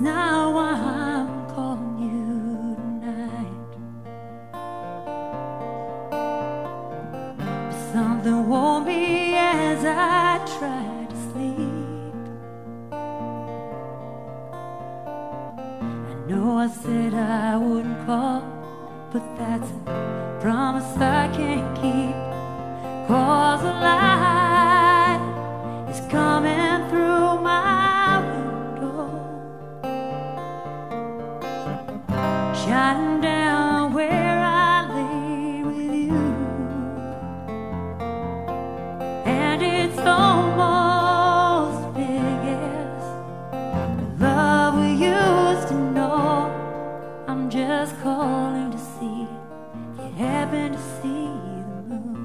now I'm calling you tonight. But something warned me as I tried to sleep. I know I said I wouldn't call, but that's a promise I can't keep. 'Cause a light is coming through my window, shining down where I lay with you. And it's almost big as the love we used to know. I'm just calling to see if you happen to see the moon.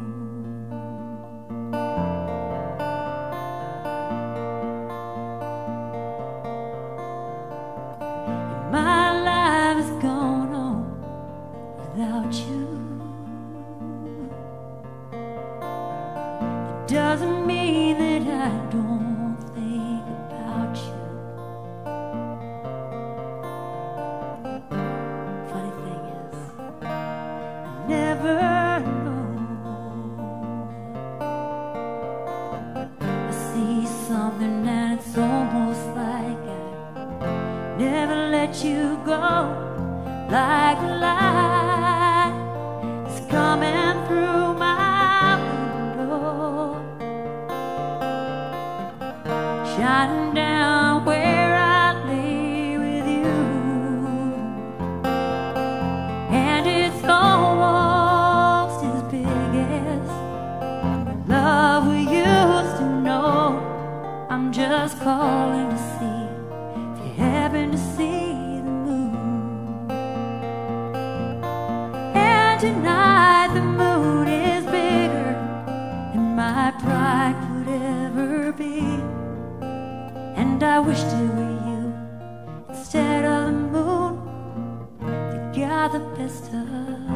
Without you, it doesn't mean that I don't think about you. Funny thing is, I never know. I see something and it's almost like I never let you go. Like a light is coming through my window, shining down where I lay with you. And it's almost as big as the love we used to know. I'm just calling to see if you happen to see. Tonight the moon is bigger than my pride could ever be, and I wished it were you instead of the moon that got the best of me.